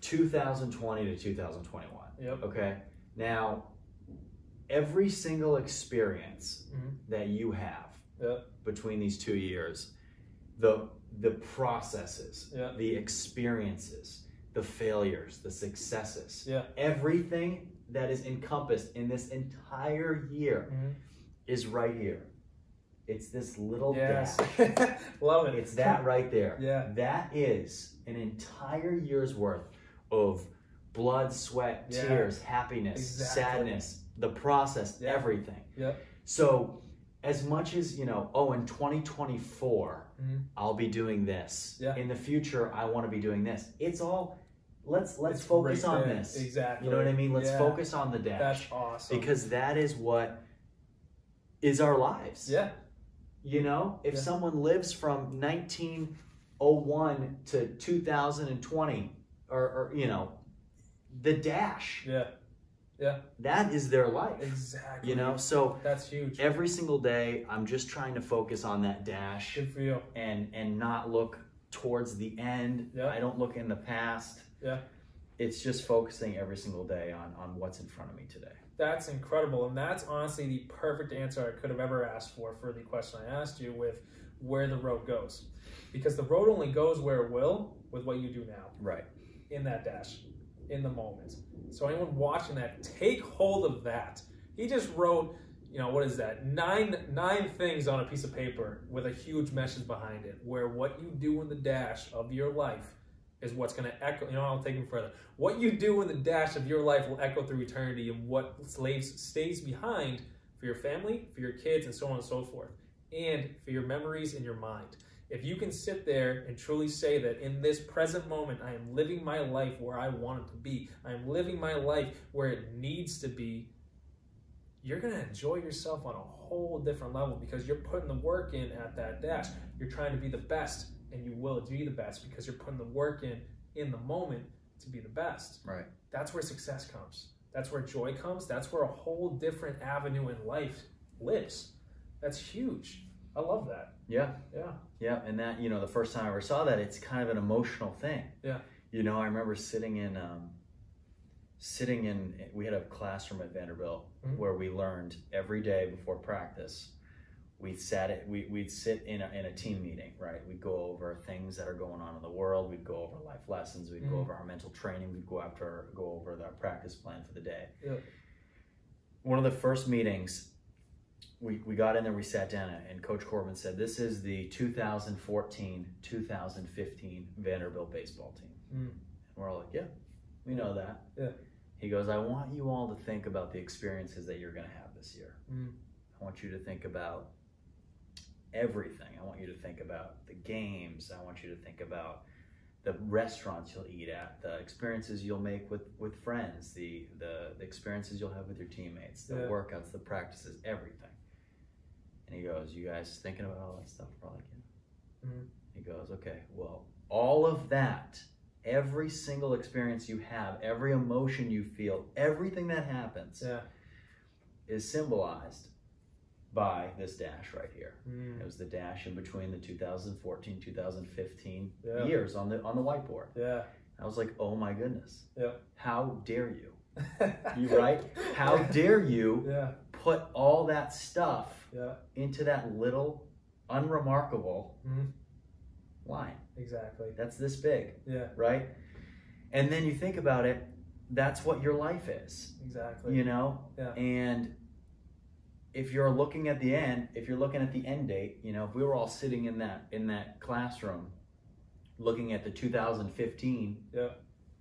2020 to 2021. Yep. Okay. Now, every single experience that you have between these 2 years, the processes, the experiences, the failures, the successes, everything that is encompassed in this entire year is right here. It's this little dash. Love it. It's that right there. Yeah. That is an entire year's worth of blood, sweat, tears, happiness, sadness, the process, everything. So as much as, you know, oh, in 2024, I'll be doing this. In the future, I want to be doing this. It's all, let's focus right on this. Exactly. You know what I mean? Let's focus on the dash. That's awesome. Because that is what is our lives. Yeah. You know, if someone lives from 1901 to 2020, or you know, the dash. That is their life. Exactly. You know, so that's huge. Every single day, I'm just trying to focus on that dash. Good for you. And not look towards the end. Yeah. I don't look in the past. Yeah. It's just focusing every single day on what's in front of me today. That's incredible, and that's honestly the perfect answer I could have ever asked for the question I asked you with where the road goes. Because the road only goes where it will with what you do now. Right. In that dash, in the moment. So anyone watching that, take hold of that. He just wrote, you know, what is that? Nine things on a piece of paper with a huge message behind it, where what you do in the dash of your life is what's going to echo, you know, I'll take it further. What you do in the dash of your life will echo through eternity, and what stays behind for your family, for your kids, and so on and so forth, and for your memories in your mind. If you can sit there and truly say that in this present moment, I am living my life where I want it to be, I am living my life where it needs to be, you're going to enjoy yourself on a whole different level because you're putting the work in at that dash. You're trying to be the best, and you will be the best because you're putting the work in the moment to be the best. Right. That's where success comes. That's where joy comes. That's where a whole different avenue in life lives. That's huge. I love that. Yeah. Yeah. Yeah. And that, you know, the first time I ever saw that, it's kind of an emotional thing. Yeah. You know, I remember we had a classroom at Vanderbilt where we learned every day before practice. We'd sit in a team meeting, right? We'd go over things that are going on in the world. We'd go over life lessons. We'd go over our mental training. We'd go over our practice plan for the day. Yeah. One of the first meetings, we got in there, we sat down, and Coach Corbin said, "This is the 2014-2015 Vanderbilt baseball team." And we're all like, "Yeah, we know that." Yeah. He goes, "I want you all to think about the experiences that you're going to have this year. I want you to think about everything. I want you to think about the games. I want you to think about the restaurants you'll eat at, the experiences you'll make with friends, the experiences you'll have with your teammates, the workouts, the practices, everything." And he goes, "You guys thinking about all that stuff?" We're like, "Yeah." He goes, "Okay, well, all of that, every single experience you have, every emotion you feel, everything that happens is symbolized by this dash right here." It was the dash in between the 2014-2015 years on the whiteboard. I was like, "Oh my goodness, how dare you?" You right? How dare you put all that stuff into that little unremarkable line? Exactly. That's this big. Yeah. Right? And then you think about it, that's what your life is. Exactly. You know? Yeah. And if you're looking at the end, if you're looking at the end date, you know, if we were all sitting in that classroom looking at the 2015 yeah.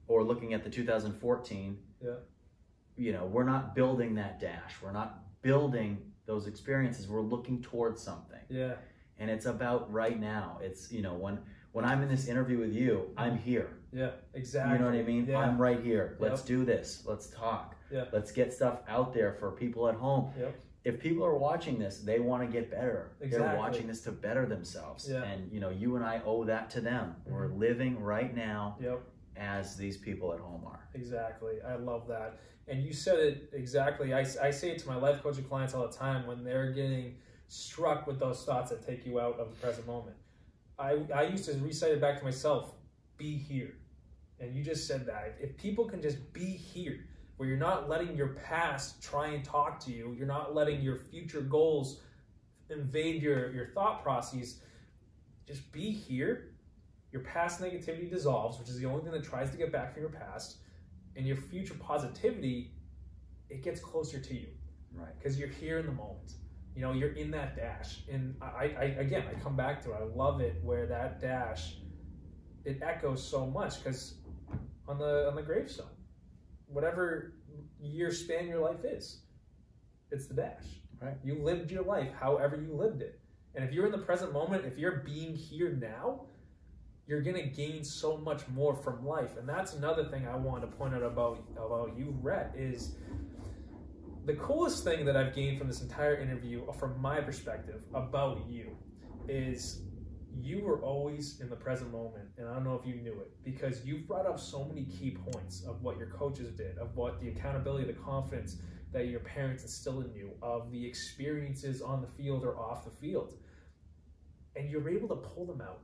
or looking at the 2014, yeah. you know, we're not building that dash. We're not building those experiences. We're looking towards something. Yeah. And it's about right now. It's, you know, when I'm in this interview with you, I'm here. Yeah, exactly. You know what I mean? Yeah. I'm right here. Let's yep. do this. Let's talk. Yeah. Let's get stuff out there for people at home. Yep. If people are watching this, they want to get better. Exactly. They're watching this to better themselves. Yeah. And, you know, you and I owe that to them. Mm-hmm. We're living right now yep. as these people at home are. Exactly. I love that. And you said it exactly. I say it to my life coaching clients all the time when they're getting struck with those thoughts that take you out of the present moment. I used to recite it back to myself, be here. And you just said that. If people can just be here, where you're not letting your past try and talk to you, you're not letting your future goals invade your thought processes, just be here. Your past negativity dissolves, which is the only thing that tries to get back from your past, and your future positivity, it gets closer to you. Right. Because you're here in the moment. You know, you're in that dash. And I come back to it. I love it where that dash, it echoes so much, because on the gravestone, whatever year span your life is, it's the dash. Right. You lived your life however you lived it. And if you're in the present moment, if you're being here now, you're going to gain so much more from life. And that's another thing I want to point out about you, Rhett, is the coolest thing that I've gained from this entire interview, from my perspective, about you, is you were always in the present moment. And I don't know if you knew it, because you've brought up so many key points of what your coaches did, of what the accountability, the confidence that your parents instilled in you, of the experiences on the field or off the field. And you're able to pull them out.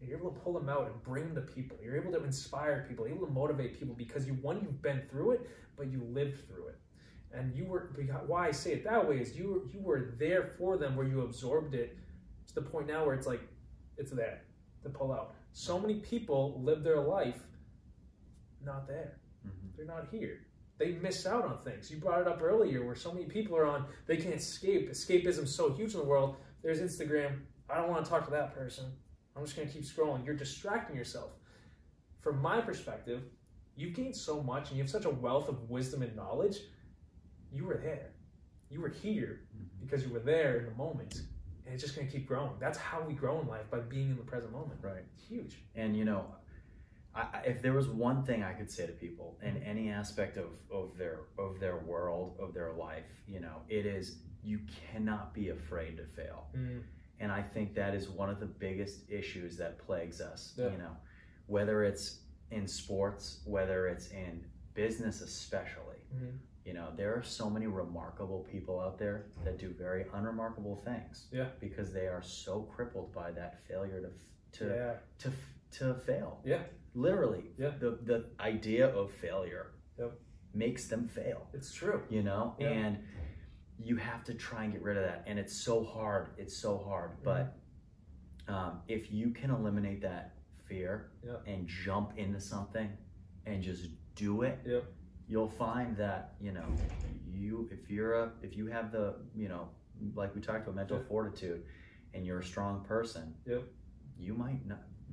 You're able to pull them out and bring them to people. You're able to inspire people, you're able to motivate people, because you, one, you've been through it, but you lived through it. And you were, why I say it that way is you were there for them, where you absorbed it to the point now where it's like, it's there to pull out. So many people live their life not there. Mm-hmm. They're not here. They miss out on things. You brought it up earlier where so many people are on, they can't escape. Escapism's so huge in the world. There's Instagram. I don't want to talk to that person. I'm just going to keep scrolling. You're distracting yourself. From my perspective, you've gained so much and you have such a wealth of wisdom and knowledge. You were there. You were here because you were there in the moment. And it's just going to keep growing. That's how we grow in life, by being in the present moment. Right. It's huge. And, you know, if there was one thing I could say to people in any aspect of their world, of their life, you know, it is you cannot be afraid to fail. Mm. And I think that is one of the biggest issues that plagues us, yeah. you know, whether it's in sports, whether it's in business, especially, mm-hmm. you know, there are so many remarkable people out there that do very unremarkable things yeah. because they are so crippled by that failure to fail. Yeah. Literally. Yeah. The idea of failure yep. makes them fail. It's true. You know, yeah. and you have to try and get rid of that. And it's so hard. It's so hard. But if you can eliminate that fear yeah. and jump into something and just do it, yeah. you'll find that, you know, if you have the, you know, like we talked about, mental yeah. fortitude, and you're a strong person, yeah. you might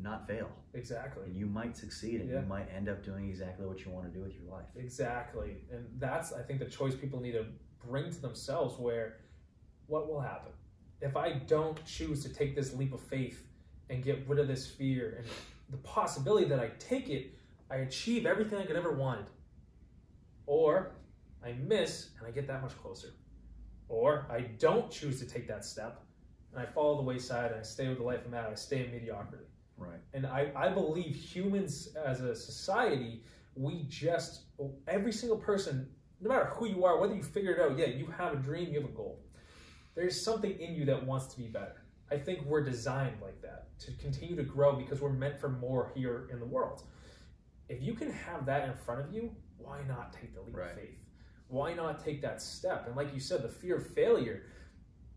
not fail. Exactly. And you might succeed, and yeah. you might end up doing exactly what you want to do with your life. Exactly. And that's, I think, the choice people need to bring to themselves, where what will happen if I don't choose to take this leap of faith and get rid of this fear, and the possibility that I take it, I achieve everything I could ever wanted, or I miss and I get that much closer, or I don't choose to take that step and I fall the wayside and I stay with the life I'm at, I stay in mediocrity. Right. And I believe humans as a society, we just, every single person, no matter who you are, whether you figure it out, yeah, you have a dream, you have a goal. There's something in you that wants to be better. I think we're designed like that, to continue to grow, because we're meant for more here in the world. If you can have that in front of you, why not take the leap right. of faith? Why not take that step? And like you said, the fear of failure.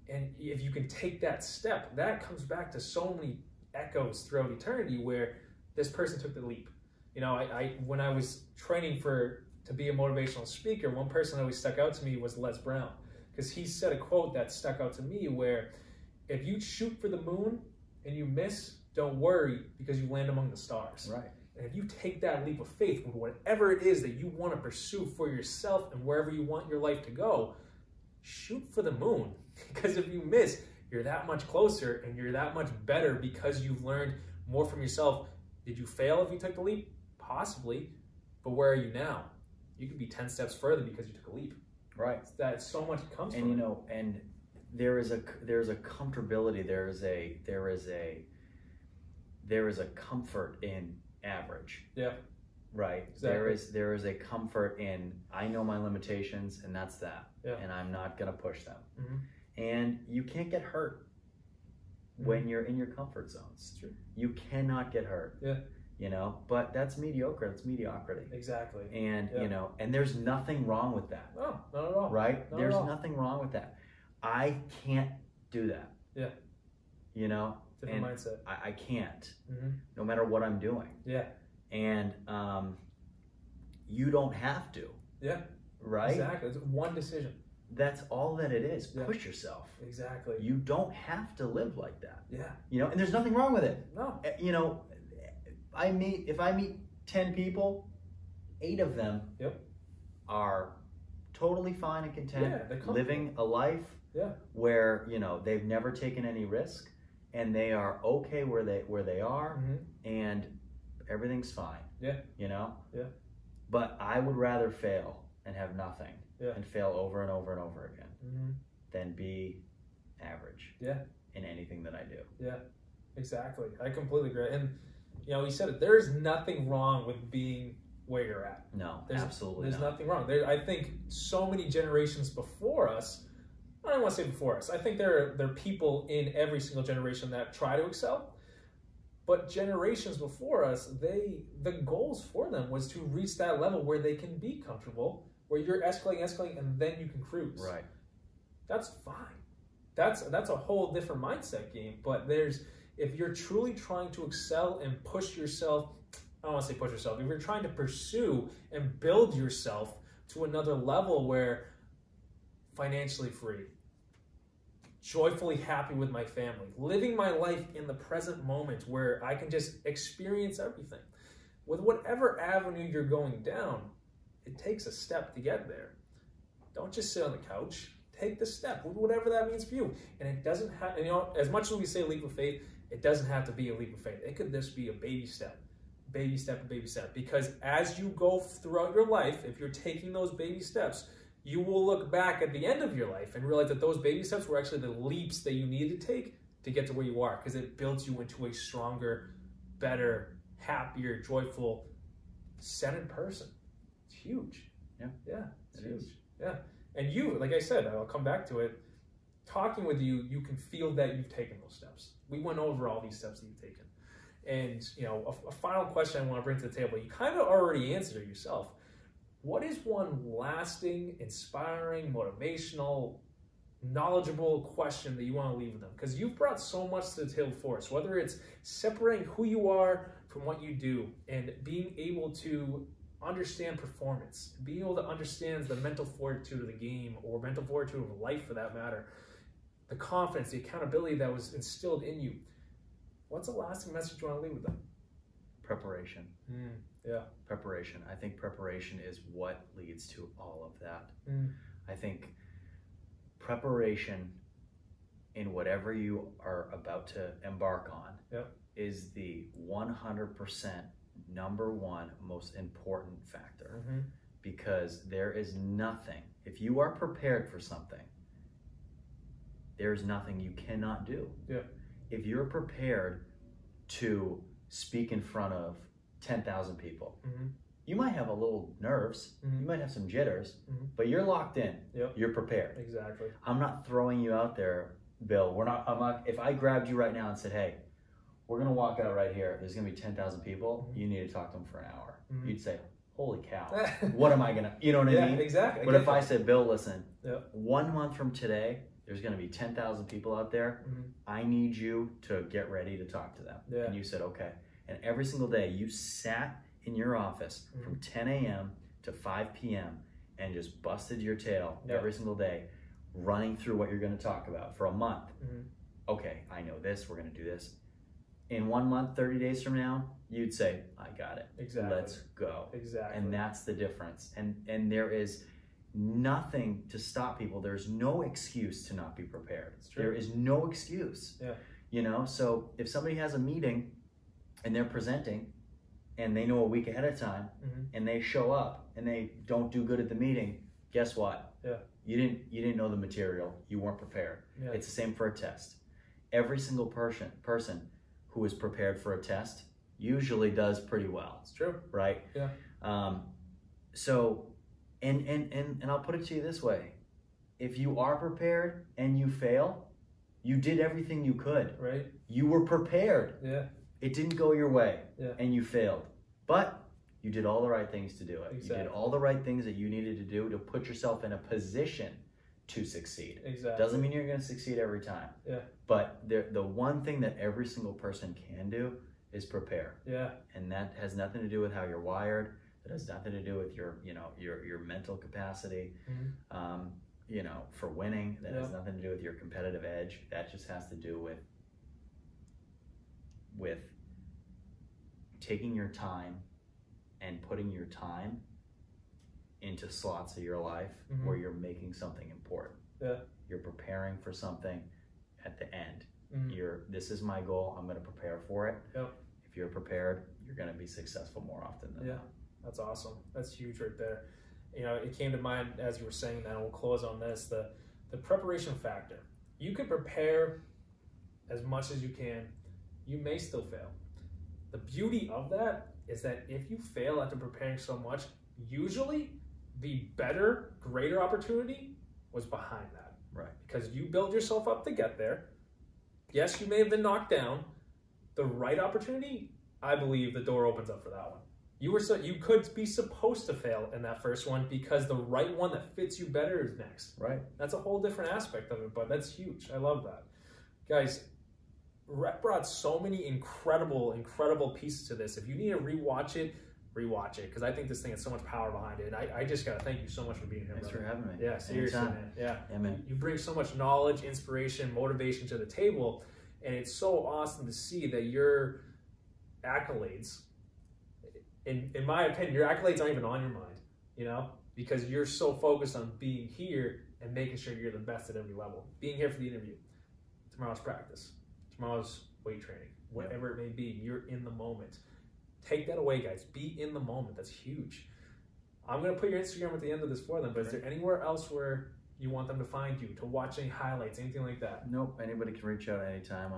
And if you can take that step, that comes back to so many echoes throughout eternity where this person took the leap. You know, when I was training to be a motivational speaker, one person that always stuck out to me was Les Brown, because he said a quote that stuck out to me where, if you shoot for the moon and you miss, don't worry, because you land among the stars. Right. And if you take that leap of faith, whatever it is that you want to pursue for yourself and wherever you want your life to go, shoot for the moon. Because if you miss, you're that much closer and you're that much better because you've learned more from yourself. Did you fail if you took the leap? Possibly. But where are you now? You could be 10 steps further because you took a leap. Right. That so much comes from. And you know, and there is a comfortability, there is a comfort in average. Yeah. Right. Exactly. There is a comfort in, I know my limitations and that's that. Yeah. And I'm not going to push them. Mm-hmm. And you can't get hurt when you're in your comfort zones. True. You cannot get hurt. Yeah. You know, but that's mediocre. It's mediocrity. Exactly. And yeah. You know, and there's nothing wrong with that. No, not at all. Right? Not there's nothing wrong with that. I can't do that. Yeah. You know, different and mindset. I can't, no matter what I'm doing. Yeah. And you don't have to. Yeah. Right? Exactly. It's one decision. That's all that it is. Yeah. Push yourself. Exactly. You don't have to live like that. Yeah. You know, and there's nothing wrong with it. No. You know, if I meet 10 people, 8 of them are totally fine and content, living a life where, you know, they've never taken any risk and they are okay where they are, and everything's fine. Yeah. You know? Yeah. But I would rather fail and have nothing and fail over and over and over again than be average in anything that I do. Yeah. Exactly. I completely agree. And you know, he said it. There is nothing wrong with being where you're at. No, absolutely not. There's nothing wrong. I think so many generations before us, I don't want to say before us, I think there are people in every single generation that try to excel. But generations before us, the goals for them was to reach that level where they can be comfortable, where you're escalating, and then you can cruise. Right. That's fine. That's a whole different mindset game. But if you're truly trying to excel and push yourself, I don't want to say push yourself, if you're trying to pursue and build yourself to another level where financially free, joyfully happy with my family, living my life in the present moment where I can just experience everything. With whatever avenue you're going down, it takes a step to get there. Don't just sit on the couch. Take the step, whatever that means for you. And it doesn't have, you know, as much as we say leap of faith, it doesn't have to be a leap of faith. It could just be a baby step. Because as you go throughout your life, if you're taking those baby steps, you will look back at the end of your life and realize that those baby steps were actually the leaps that you needed to take to get to where you are, because it builds you into a stronger, better, happier, joyful, centered person. It's huge. Yeah. Yeah. It's huge. Yeah. And you, like I said, I'll come back to it, talking with you, you can feel that you've taken those steps. We went over all these steps that you've taken. And, you know, a final question I want to bring to the table, you kind of already answered it yourself. What is one lasting, inspiring, motivational, knowledgeable question that you want to leave with them? Because you've brought so much to the table for us, whether it's separating who you are from what you do and being able to understand performance, being able to understand the mental fortitude of the game or mental fortitude of life for that matter, the confidence, the accountability that was instilled in you. What's the lasting message you want to leave with them? Preparation. Yeah. Preparation. I think preparation is what leads to all of that. I think preparation in whatever you are about to embark on is the 100% #1 most important factor, because there is nothing, if you are prepared for something, there's nothing you cannot do. Yeah. If you're prepared to speak in front of 10,000 people, you might have a little nerves, you might have some jitters, but you're locked in. You're prepared. Exactly. I'm not throwing you out there, Bill. If I grabbed you right now and said, hey, we're going to walk out right here. There's going to be 10,000 people. You need to talk to them for an hour. You'd say, holy cow, what am I going to, you know what I mean? Exactly. But if I said, Bill, listen, 1 month from today, there's going to be 10,000 people out there. Mm-hmm. I need you to get ready to talk to them. Yeah. And you said, okay. And every single day you sat in your office mm-hmm. from 10 a.m. to 5 p.m. and just busted your tail yeah. every single day, running through what you're going to talk about for a month. Mm-hmm. Okay, I know this, we're going to do this. In 1 month, 30 days from now, you'd say, I got it. Exactly. Let's go. Exactly. And that's the difference. And there is nothing to stop people. There's no excuse to not be prepared. It's true. There is no excuse. Yeah. You know, so if somebody has a meeting and they're presenting and they know a week ahead of time mm-hmm. and they show up and they don't do good at the meeting, guess what? Yeah. You didn't know the material. You weren't prepared. Yeah. It's the same for a test. Every single person who is prepared for a test usually does pretty well. It's true. Right? Yeah. So and I'll put it to you this way. If you are prepared and you fail, you did everything you could. Right. You were prepared. Yeah. It didn't go your way. Yeah. And you failed. But you did all the right things to do it. Exactly. You did all the right things that you needed to do to put yourself in a position to succeed. Exactly. Doesn't mean you're going to succeed every time. Yeah. But the one thing that every single person can do is prepare. Yeah. And that has nothing to do with how you're wired. That has nothing to do with your mental capacity, mm-hmm. For winning. That yeah. has nothing to do with your competitive edge. That just has to do with taking your time and putting your time into slots of your life mm-hmm. where you're making something important. Yeah. You're preparing for something at the end. Mm-hmm. This is my goal. I'm going to prepare for it. Yep. If you're prepared, you're going to be successful more often than yeah. not. That's awesome. That's huge right there. You know, it came to mind as you were saying that, and we'll close on this, the preparation factor. You can prepare as much as you can. You may still fail. The beauty of that is that if you fail after preparing so much, usually the greater opportunity was behind that. Right. Because you build yourself up to get there. Yes, you may have been knocked down. The right opportunity, I believe the door opens up for that one. You could be supposed to fail in that first one because the right one that fits you better is next. Right. That's a whole different aspect of it, but that's huge. I love that. Guys, Rhett brought so many incredible, incredible pieces to this. If you need to rewatch it, because I think this thing has so much power behind it. And I just got to thank you so much for being here. Thanks brother. For having me. Yeah, seriously, man. Yeah. Yeah, man. You bring so much knowledge, inspiration, motivation to the table, and it's so awesome to see that your accolades... In my opinion, your accolades aren't even on your mind, because you're so focused on being here and making sure you're the best at every level. Being here for the interview, tomorrow's practice, tomorrow's weight training, whatever it may be, you're in the moment. Take that away, guys. Be in the moment. That's huge. I'm going to put your Instagram at the end of this for them, but is there anywhere else where you want them to find you, to watch any highlights, anything like that? Nope. Anybody can reach out anytime.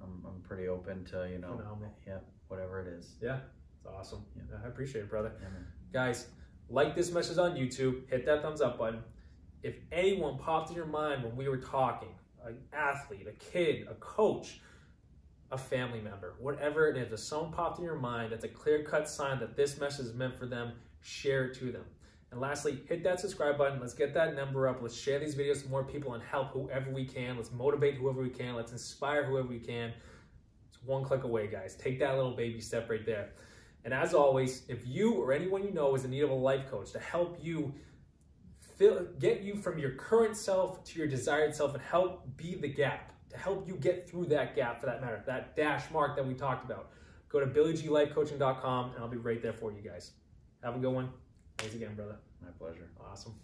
I'm pretty open to, phenomenal. Yeah, whatever it is. Yeah. Awesome. Yeah. I appreciate it, brother. Yeah, guys, like this message on YouTube, hit that thumbs up button. If anyone popped in your mind when we were talking, an athlete, a kid, a coach, a family member, whatever it is, if someone popped in your mind, that's a clear-cut sign that this message is meant for them, share it to them. And lastly, hit that subscribe button. Let's get that number up. Let's share these videos to more people and help whoever we can. Let's motivate whoever we can. Let's inspire whoever we can. It's one click away, guys. Take that little baby step right there. And as always, if you or anyone you know is in need of a life coach to help you get you from your current self to your desired self and help be the gap, to help you get through that gap for that matter, that dash mark that we talked about, go to BillyGLifeCoaching.com and I'll be right there for you guys. Have a good one. Thanks again, brother. My pleasure. Awesome.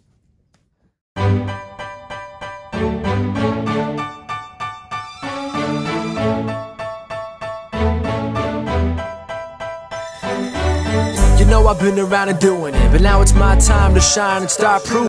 I've been around and doing it, but now it's my time to shine and start proving.